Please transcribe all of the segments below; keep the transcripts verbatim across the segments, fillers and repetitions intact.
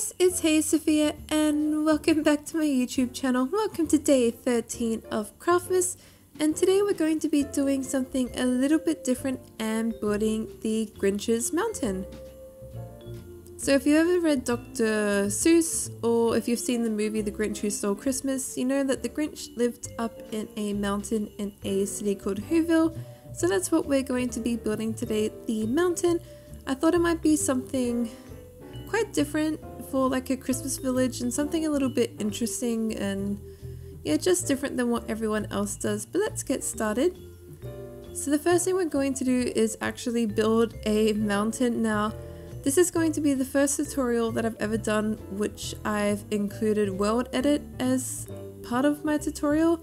guys, it's HeySofia and welcome back to my YouTube channel. Welcome to day thirteen of Craftmas, and today we're going to be doing something a little bit different and building the Grinch's mountain. So if you've ever read Doctor Seuss, or if you've seen the movie The Grinch Who Stole Christmas, you know that the Grinch lived up in a mountain in a city called Whoville. So that's what we're going to be building today, the mountain. I thought it might be something quite different for like a Christmas village and something a little bit interesting and yeah, just different than what everyone else does. But let's get started. So the first thing we're going to do is actually build a mountain. Now this is going to be the first tutorial that I've ever done which I've included World Edit as part of my tutorial.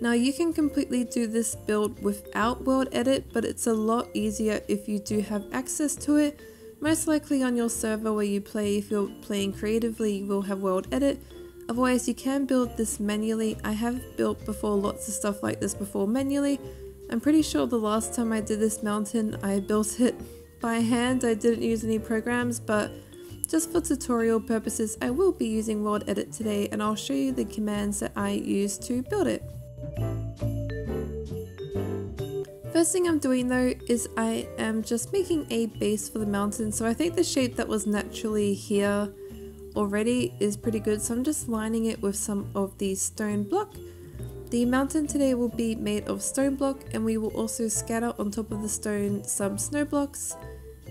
Now you can completely do this build without World Edit, but it's a lot easier if you do have access to it. Most likely on your server where you play, if you're playing creatively, you will have World Edit. Otherwise you can build this manually. I have built before lots of stuff like this before manually. I'm pretty sure the last time I did this mountain I built it by hand. I didn't use any programs, but just for tutorial purposes I will be using World Edit today, and I'll show you the commands that I use to build it. First thing I'm doing though is I am just making a base for the mountain. So I think the shape that was naturally here already is pretty good, so I'm just lining it with some of the stone block. The mountain today will be made of stone block, and we will also scatter on top of the stone some snow blocks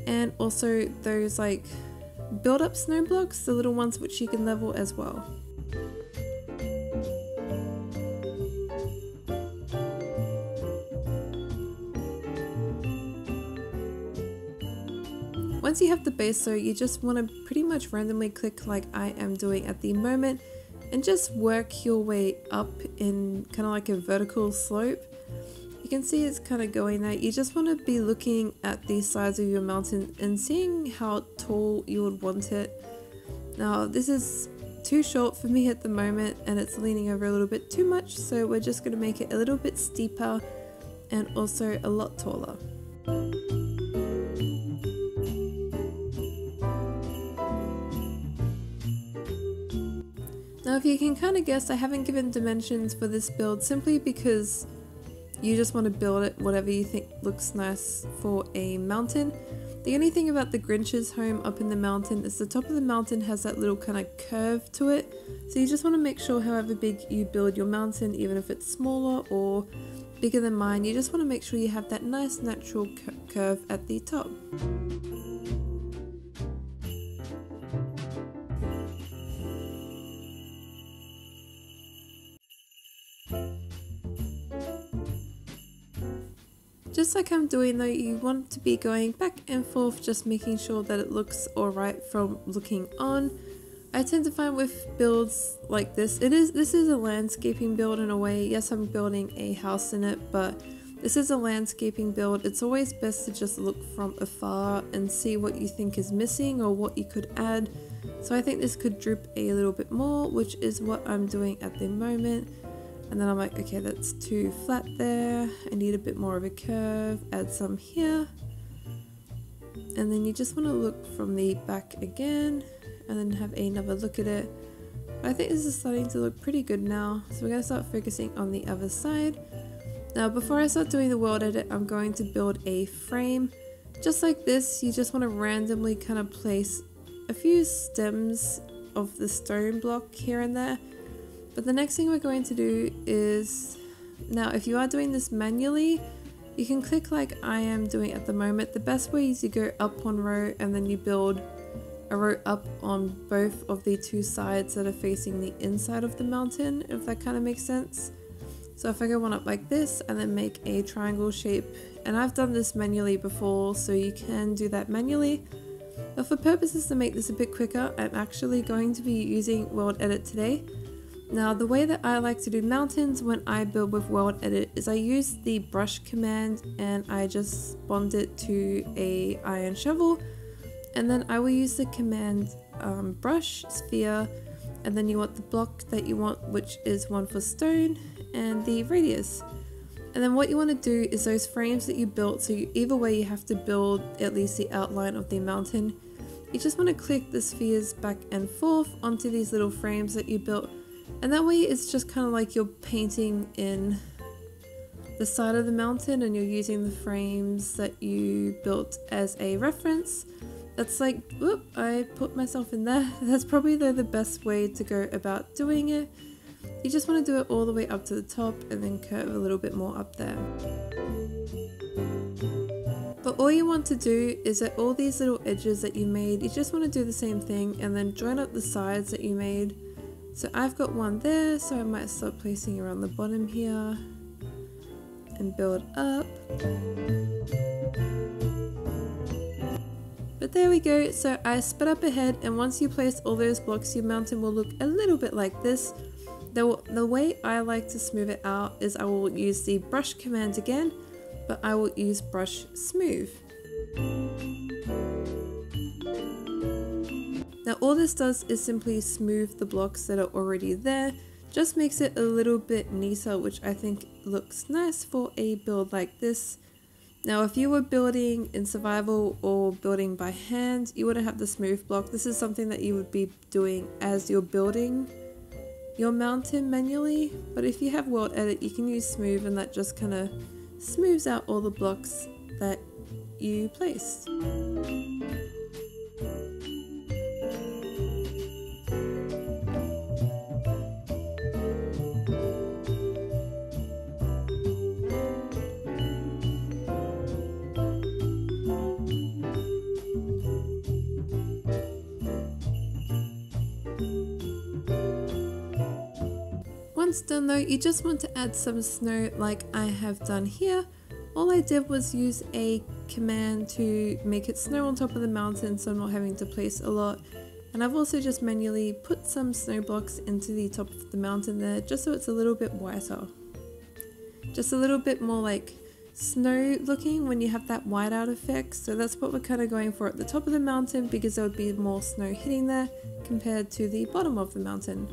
and also those like build up snow blocks, the little ones which you can level as well. Once you have the base though, you just want to pretty much randomly click like I am doing at the moment and just work your way up in kind of like a vertical slope. You can see it's kind of going there. You just want to be looking at the size of your mountain and seeing how tall you would want it. Now this is too short for me at the moment and it's leaning over a little bit too much, so we're just going to make it a little bit steeper and also a lot taller. Now if you can kind of guess, I haven't given dimensions for this build simply because you just want to build it whatever you think looks nice for a mountain. The only thing about the Grinch's home up in the mountain is the top of the mountain has that little kind of curve to it. So you just want to make sure however big you build your mountain, even if it's smaller or bigger than mine, you just want to make sure you have that nice natural curve at the top. Just like I'm doing though, you want to be going back and forth, just making sure that it looks alright from looking on. I tend to find with builds like this, it is this is a landscaping build in a way. Yes, I'm building a house in it, but this is a landscaping build. It's always best to just look from afar and see what you think is missing or what you could add. So I think this could droop a little bit more, which is what I'm doing at the moment. And then I'm like, okay, that's too flat there. I need a bit more of a curve, add some here. And then you just want to look from the back again and then have another look at it. But I think this is starting to look pretty good now. So we're going to start focusing on the other side. Now, before I start doing the world edit, I'm going to build a frame. Just like this, you just want to randomly kind of place a few stems of the stone block here and there. But the next thing we're going to do is, now if you are doing this manually, you can click like I am doing at the moment. The best way is you go up one row and then you build a row up on both of the two sides that are facing the inside of the mountain, if that kind of makes sense. So if I go one up like this and then make a triangle shape, and I've done this manually before, so you can do that manually. But for purposes to make this a bit quicker, I'm actually going to be using World Edit today. Now the way that I like to do mountains when I build with World Edit is I use the brush command and I just bond it to a iron shovel, and then I will use the command um, brush sphere, and then you want the block that you want, which is one for stone, and the radius. And then what you want to do is those frames that you built, so you, either way you have to build at least the outline of the mountain. you just want to click the spheres back and forth onto these little frames that you built, and that way it's just kind of like you're painting in the side of the mountain and you're using the frames that you built as a reference. That's like, whoop, I put myself in there. That's probably though the best way to go about doing it. You just want to do it all the way up to the top and then curve a little bit more up there. But all you want to do is at all these little edges that you made, you just want to do the same thing and then join up the sides that you made. So I've got one there, so I might start placing around the bottom here and build up. But there we go, so I sped up ahead, and once you place all those blocks, your mountain will look a little bit like this. The, the way I like to smooth it out is I will use the brush command again, but I will use brush smooth. Now all this does is simply smooth the blocks that are already there, just makes it a little bit neater, which I think looks nice for a build like this. Now if you were building in survival or building by hand, you wouldn't have the smooth block. This is something that you would be doing as you're building your mountain manually, but if you have World Edit, you can use smooth, and that just kind of smooths out all the blocks that you placed. Once done though, you just want to add some snow like I have done here. All I did was use a command to make it snow on top of the mountain, so I'm not having to place a lot. And I've also just manually put some snow blocks into the top of the mountain there, just so it's a little bit whiter. Just a little bit more like snow looking when you have that whiteout effect. So that's what we're kind of going for at the top of the mountain, because there would be more snow hitting there compared to the bottom of the mountain.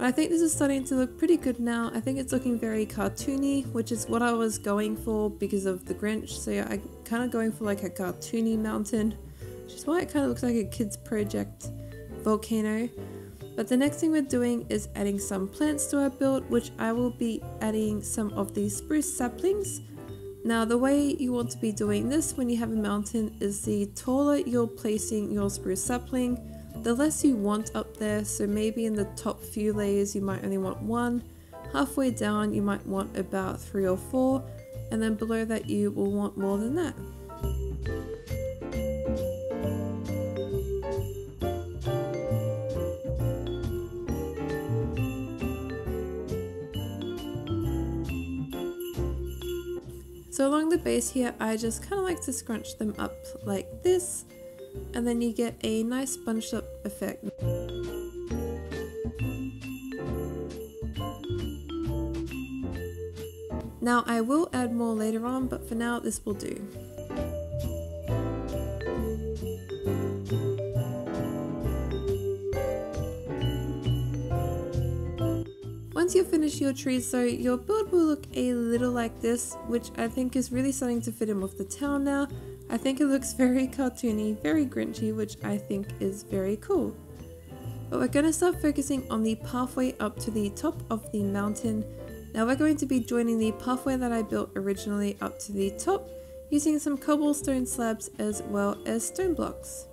I think this is starting to look pretty good now. I think it's looking very cartoony, which is what I was going for because of the Grinch. So yeah, I'm kind of going for like a cartoony mountain, which is why it kind of looks like a kid's project volcano. But the next thing we're doing is adding some plants to our build, which I will be adding some of these spruce saplings. Now the way you want to be doing this when you have a mountain is the taller you're placing your spruce sapling, the less you want up there. So maybe in the top few layers you might only want one, halfway down you might want about three or four, and then below that you will want more than that. So along the base here I just kind of like to scrunch them up like this, and then you get a nice bunched up effect. Now I will add more later on, but for now this will do. Once you finish your trees though, your build will look a little like this, which I think is really starting to fit in with the town now. I think it looks very cartoony, very Grinchy, which I think is very cool. But we're going to start focusing on the pathway up to the top of the mountain. Now we're going to be joining the pathway that I built originally up to the top, using some cobblestone slabs as well as stone blocks.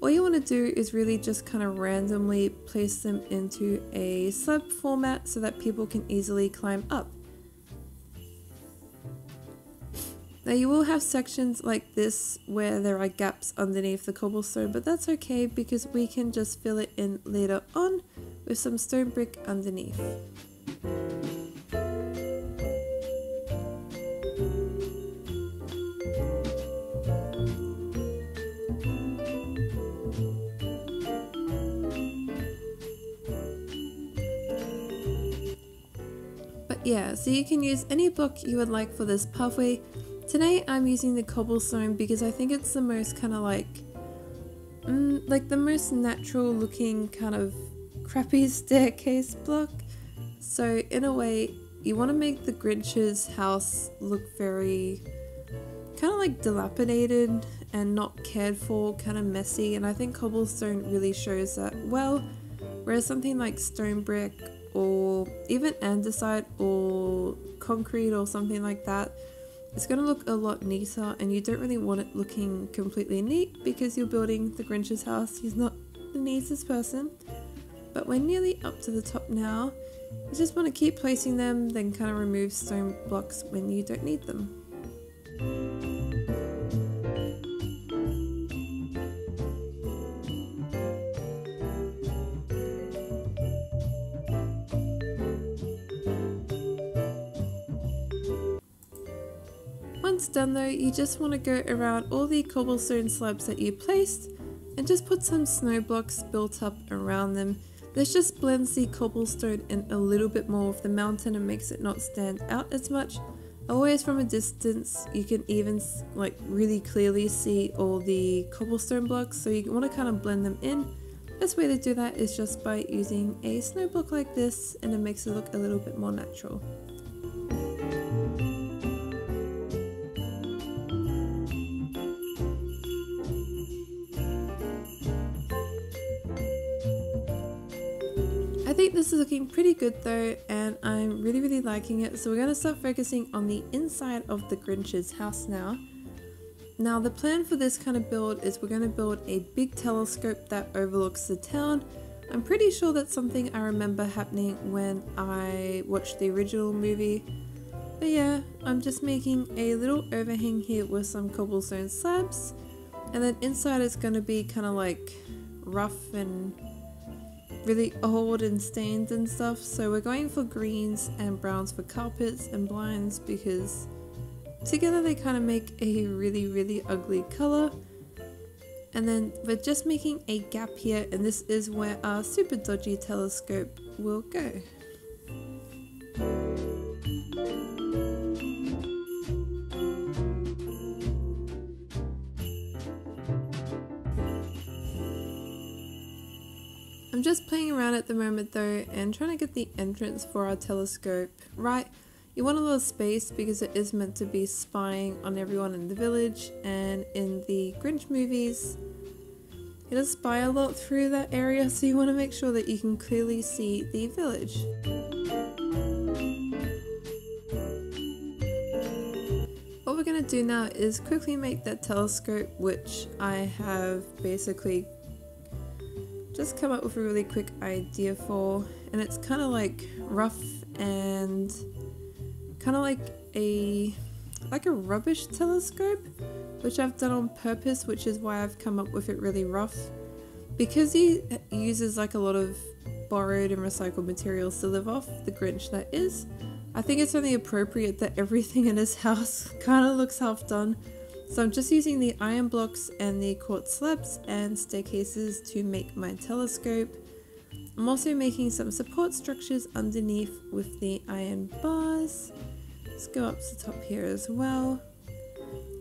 All you want to do is really just kind of randomly place them into a slab format so that people can easily climb up. Now you will have sections like this where there are gaps underneath the cobblestone, but that's okay because we can just fill it in later on with some stone brick underneath. But yeah, so you can use any block you would like for this pathway. Today I'm using the cobblestone because I think it's the most kind of like, mm, like the most natural looking kind of crappy staircase block. So in a way, you want to make the Grinch's house look very kind of like dilapidated and not cared for, kind of messy, and I think cobblestone really shows that well, whereas something like stone brick or even andesite or concrete or something like that, it's going to look a lot neater, and you don't really want it looking completely neat because you're building the Grinch's house. He's not the neatest person, but we're nearly up to the top now. You just want to keep placing them, then kind of remove stone blocks when you don't need them. Once done though, you just want to go around all the cobblestone slabs that you placed and just put some snow blocks built up around them. This just blends the cobblestone in a little bit more of the mountain and makes it not stand out as much. Always from a distance, you can even like really clearly see all the cobblestone blocks, so you want to kind of blend them in. Best way to do that is just by using a snow block like this, and it makes it look a little bit more natural. I think this is looking pretty good though, and I'm really really liking it, so we're going to start focusing on the inside of the Grinch's house now. Now the plan for this kind of build is we're going to build a big telescope that overlooks the town. I'm pretty sure that's something I remember happening when I watched the original movie, but yeah, I'm just making a little overhang here with some cobblestone slabs, and then inside it's going to be kind of like rough and really old and stained and stuff, so we're going for greens and browns for carpets and blinds because together they kind of make a really really ugly color. And then we're just making a gap here, and this is where our super dodgy telescope will go. I'm just playing around at the moment though and trying to get the entrance for our telescope right. You want a little space because it is meant to be spying on everyone in the village, and in the Grinch movies it does spy a lot through that area, so you want to make sure that you can clearly see the village. What we're going to do now is quickly make that telescope, which I have basically just come up with a really quick idea for, and it's kind of like rough and kind of like a like a rubbish telescope, which I've done on purpose, which is why I've come up with it really rough, because he uses like a lot of borrowed and recycled materials to live off, the Grinch that is. I think it's only appropriate that everything in his house kind of looks half done. So I'm just using the iron blocks and the quartz slabs and staircases to make my telescope. I'm also making some support structures underneath with the iron bars. Let's go up to the top here as well.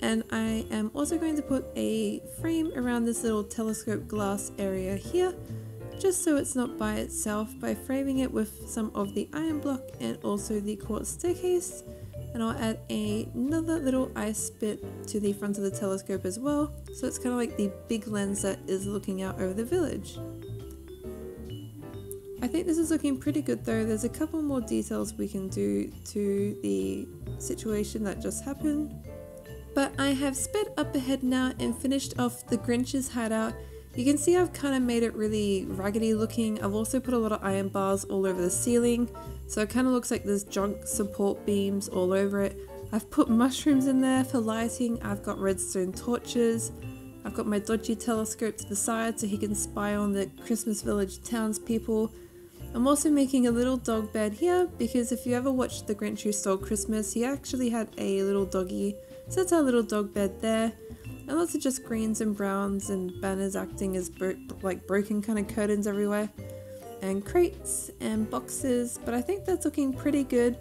And I am also going to put a frame around this little telescope glass area here, just so it's not by itself, by framing it with some of the iron block and also the quartz staircase. And I'll add a, another little ice bit to the front of the telescope as well, so it's kind of like the big lens that is looking out over the village. I think this is looking pretty good though. There's a couple more details we can do to the situation that just happened. But I have sped up ahead now and finished off the Grinch's hideout. You can see I've kind of made it really raggedy looking. I've also put a lot of iron bars all over the ceiling, so it kind of looks like there's junk support beams all over it. I've put mushrooms in there for lighting. I've got redstone torches. I've got my dodgy telescope to the side so he can spy on the Christmas village townspeople. I'm also making a little dog bed here because if you ever watched The Grinch Who Stole Christmas, he actually had a little doggy. So that's our little dog bed there. And lots of just greens and browns and banners acting as bro like broken kind of curtains everywhere, and crates and boxes, but I think that's looking pretty good.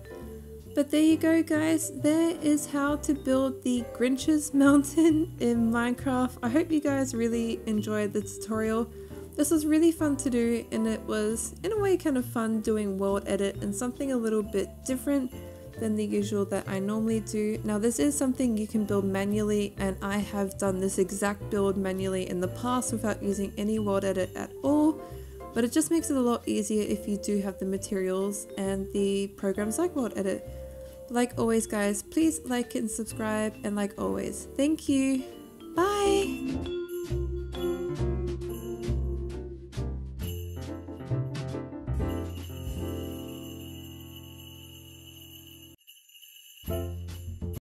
But there you go guys, there is how to build the Grinch's mountain in Minecraft. I hope you guys really enjoyed the tutorial. This was really fun to do, and it was in a way kind of fun doing World Edit and something a little bit different. than the usual that I normally do. Now this is something you can build manually, and I have done this exact build manually in the past without using any World Edit at all, but it just makes it a lot easier if you do have the materials and the programs like World Edit. Like always guys, please like and subscribe, and like always, thank you, bye! Thank you.